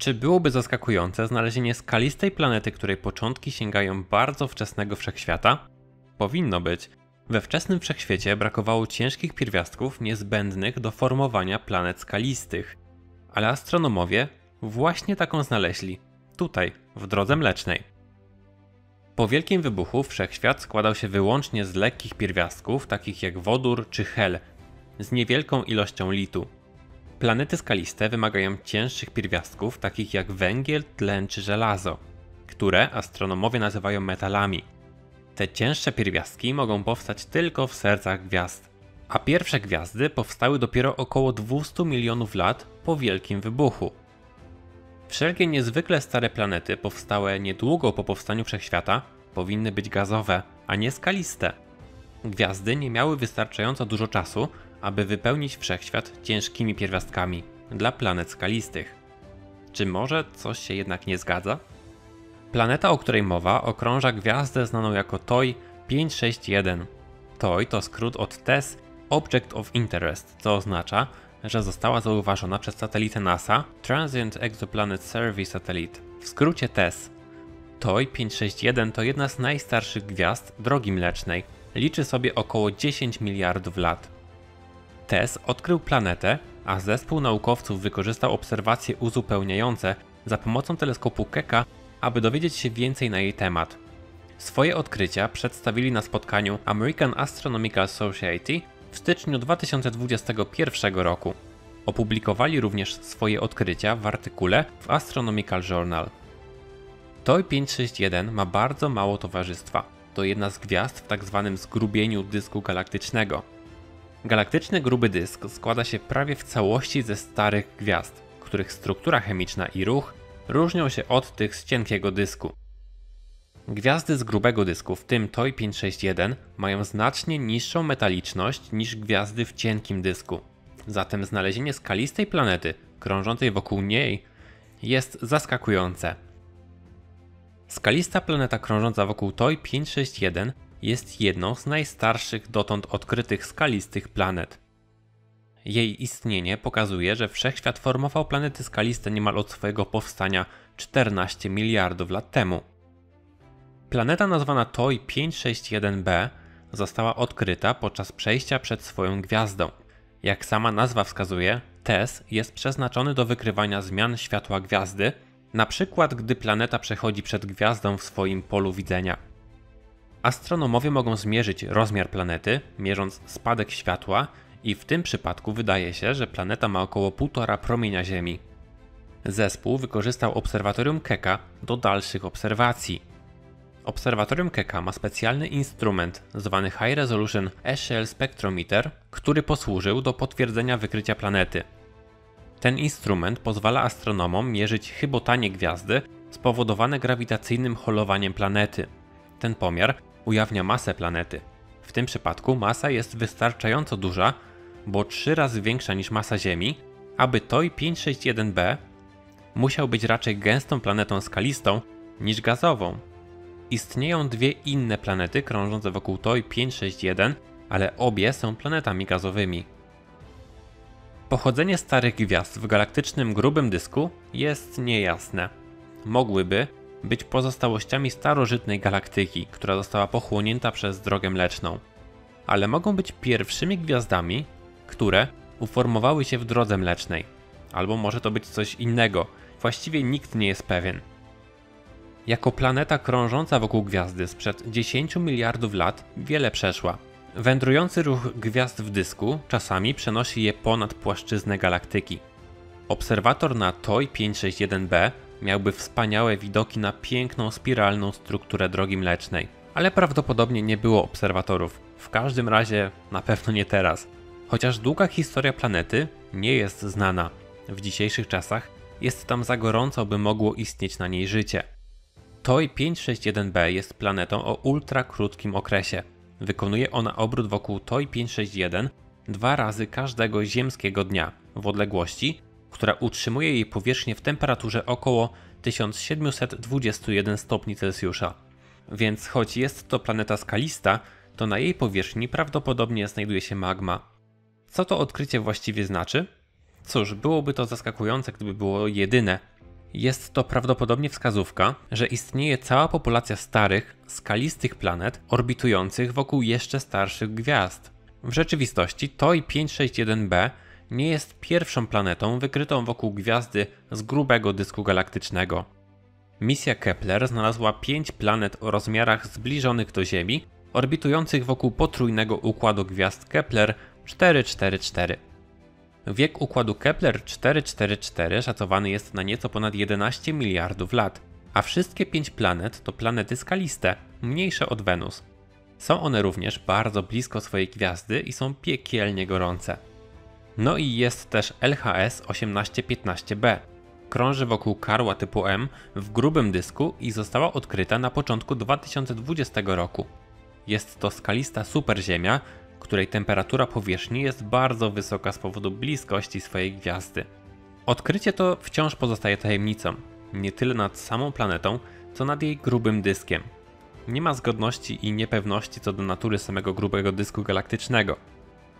Czy byłoby zaskakujące znalezienie skalistej planety, której początki sięgają bardzo wczesnego wszechświata? Powinno być. We wczesnym wszechświecie brakowało ciężkich pierwiastków niezbędnych do formowania planet skalistych. Ale astronomowie właśnie taką znaleźli, tutaj, w Drodze Mlecznej. Po Wielkim Wybuchu wszechświat składał się wyłącznie z lekkich pierwiastków, takich jak wodór czy hel, z niewielką ilością litu. Planety skaliste wymagają cięższych pierwiastków, takich jak węgiel, tlen czy żelazo, które astronomowie nazywają metalami. Te cięższe pierwiastki mogą powstać tylko w sercach gwiazd, a pierwsze gwiazdy powstały dopiero około 200 milionów lat po Wielkim Wybuchu. Wszelkie niezwykle stare planety powstałe niedługo po powstaniu wszechświata powinny być gazowe, a nie skaliste. Gwiazdy nie miały wystarczająco dużo czasu, aby wypełnić wszechświat ciężkimi pierwiastkami dla planet skalistych. Czy może coś się jednak nie zgadza? Planeta, o której mowa, okrąża gwiazdę znaną jako TOI-561. TOI to skrót od TESS, Object of Interest, co oznacza, że została zauważona przez satelitę NASA Transient Exoplanet Survey Satellite, w skrócie TESS. TOI-561 to jedna z najstarszych gwiazd Drogi Mlecznej, liczy sobie około 10 miliardów lat. TESS odkrył planetę, a zespół naukowców wykorzystał obserwacje uzupełniające za pomocą teleskopu Kecka, aby dowiedzieć się więcej na jej temat. Swoje odkrycia przedstawili na spotkaniu American Astronomical Society w styczniu 2021 roku. Opublikowali również swoje odkrycia w artykule w Astronomical Journal. TOI-561 ma bardzo mało towarzystwa. To jedna z gwiazd w tzw. zgrubieniu dysku galaktycznego. Galaktyczny gruby dysk składa się prawie w całości ze starych gwiazd, których struktura chemiczna i ruch różnią się od tych z cienkiego dysku. Gwiazdy z grubego dysku, w tym TOI-561, mają znacznie niższą metaliczność niż gwiazdy w cienkim dysku. Zatem znalezienie skalistej planety krążącej wokół niej jest zaskakujące. Skalista planeta krążąca wokół TOI-561 jest jedną z najstarszych dotąd odkrytych skalistych planet. Jej istnienie pokazuje, że wszechświat formował planety skaliste niemal od swojego powstania 14 miliardów lat temu. Planeta nazwana TOI-561b została odkryta podczas przejścia przed swoją gwiazdą. Jak sama nazwa wskazuje, TESS jest przeznaczony do wykrywania zmian światła gwiazdy, na przykład gdy planeta przechodzi przed gwiazdą w swoim polu widzenia. Astronomowie mogą zmierzyć rozmiar planety, mierząc spadek światła, i w tym przypadku wydaje się, że planeta ma około 1,5 promienia Ziemi. Zespół wykorzystał obserwatorium Kecka do dalszych obserwacji. Obserwatorium Kecka ma specjalny instrument zwany High Resolution Echelle Spectrometer, który posłużył do potwierdzenia wykrycia planety. Ten instrument pozwala astronomom mierzyć chybotanie gwiazdy spowodowane grawitacyjnym holowaniem planety. Ten pomiar ujawnia masę planety. W tym przypadku masa jest wystarczająco duża, bo 3 razy większa niż masa Ziemi, aby TOI-561b musiał być raczej gęstą planetą skalistą niż gazową. Istnieją dwie inne planety krążące wokół TOI-561, ale obie są planetami gazowymi. Pochodzenie starych gwiazd w galaktycznym grubym dysku jest niejasne. Mogłyby być pozostałościami starożytnej galaktyki, która została pochłonięta przez Drogę Mleczną. Ale mogą być pierwszymi gwiazdami, które uformowały się w Drodze Mlecznej. Albo może to być coś innego, właściwie nikt nie jest pewien. Jako planeta krążąca wokół gwiazdy sprzed 10 miliardów lat wiele przeszła. Wędrujący ruch gwiazd w dysku czasami przenosi je ponad płaszczyznę galaktyki. Obserwator na TOI-561b miałby wspaniałe widoki na piękną spiralną strukturę Drogi Mlecznej. Ale prawdopodobnie nie było obserwatorów, w każdym razie na pewno nie teraz. Chociaż długa historia planety nie jest znana. W dzisiejszych czasach jest tam za gorąco, by mogło istnieć na niej życie. TOI-561b jest planetą o ultrakrótkim okresie. Wykonuje ona obrót wokół TOI-561 2 razy każdego ziemskiego dnia w odległości, która utrzymuje jej powierzchnię w temperaturze około 1721 stopni Celsjusza. Więc choć jest to planeta skalista, to na jej powierzchni prawdopodobnie znajduje się magma. Co to odkrycie właściwie znaczy? Cóż, byłoby to zaskakujące, gdyby było jedyne, Jest to prawdopodobnie wskazówka, że istnieje cała populacja starych, skalistych planet orbitujących wokół jeszcze starszych gwiazd. W rzeczywistości TOI-561b nie jest pierwszą planetą wykrytą wokół gwiazdy z grubego dysku galaktycznego. Misja Kepler znalazła 5 planet o rozmiarach zbliżonych do Ziemi, orbitujących wokół potrójnego układu gwiazd Kepler 444. Wiek układu Kepler 444 szacowany jest na nieco ponad 11 miliardów lat, a wszystkie 5 planet to planety skaliste, mniejsze od Wenus. Są one również bardzo blisko swojej gwiazdy i są piekielnie gorące. No i jest też LHS 1815b. Krąży wokół karła typu M w grubym dysku i została odkryta na początku 2020 roku. Jest to skalista superziemia, której temperatura powierzchni jest bardzo wysoka z powodu bliskości swojej gwiazdy. Odkrycie to wciąż pozostaje tajemnicą, nie tyle nad samą planetą, co nad jej grubym dyskiem. Nie ma zgodności i niepewności co do natury samego grubego dysku galaktycznego.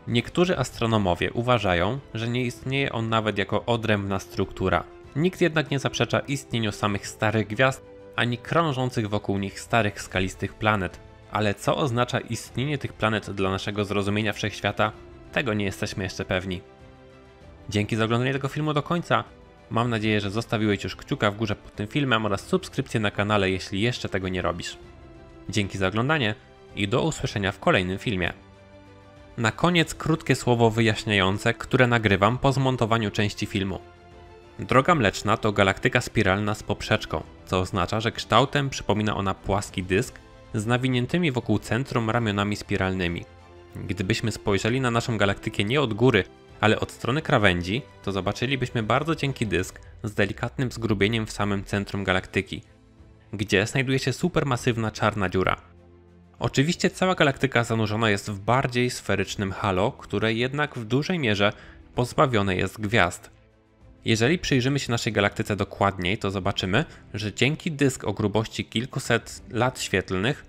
Niektórzy astronomowie uważają, że nie istnieje on nawet jako odrębna struktura. Nikt jednak nie zaprzecza istnieniu samych starych gwiazd, ani krążących wokół nich starych skalistych planet. Ale co oznacza istnienie tych planet dla naszego zrozumienia wszechświata, tego nie jesteśmy jeszcze pewni. Dzięki za oglądanie tego filmu do końca. Mam nadzieję, że zostawiłeś już kciuka w górze pod tym filmem oraz subskrypcję na kanale, jeśli jeszcze tego nie robisz. Dzięki za oglądanie i do usłyszenia w kolejnym filmie. Na koniec krótkie słowo wyjaśniające, które nagrywam po zmontowaniu części filmu. Droga Mleczna to galaktyka spiralna z poprzeczką, co oznacza, że kształtem przypomina ona płaski dysk z nawiniętymi wokół centrum ramionami spiralnymi. Gdybyśmy spojrzeli na naszą galaktykę nie od góry, ale od strony krawędzi, to zobaczylibyśmy bardzo cienki dysk z delikatnym zgrubieniem w samym centrum galaktyki, gdzie znajduje się supermasywna czarna dziura. Oczywiście cała galaktyka zanurzona jest w bardziej sferycznym halo, które jednak w dużej mierze pozbawione jest gwiazd. Jeżeli przyjrzymy się naszej galaktyce dokładniej, to zobaczymy, że cienki dysk o grubości kilkuset lat świetlnych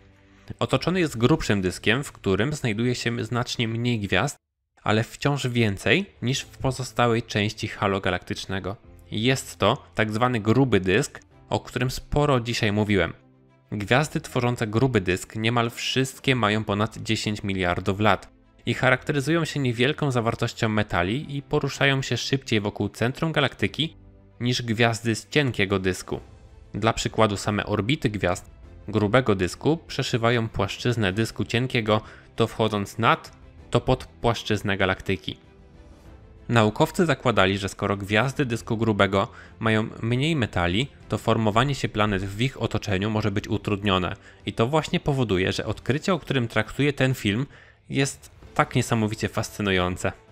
otoczony jest grubszym dyskiem, w którym znajduje się znacznie mniej gwiazd, ale wciąż więcej niż w pozostałej części halo galaktycznego. Jest to tak zwany gruby dysk, o którym sporo dzisiaj mówiłem. Gwiazdy tworzące gruby dysk niemal wszystkie mają ponad 10 miliardów lat i charakteryzują się niewielką zawartością metali i poruszają się szybciej wokół centrum galaktyki niż gwiazdy z cienkiego dysku. Dla przykładu same orbity gwiazd grubego dysku przeszywają płaszczyznę dysku cienkiego, to wchodząc nad, to pod płaszczyznę galaktyki. Naukowcy zakładali, że skoro gwiazdy dysku grubego mają mniej metali, to formowanie się planet w ich otoczeniu może być utrudnione i to właśnie powoduje, że odkrycie, o którym traktuje ten film, jest tak niesamowicie fascynujące.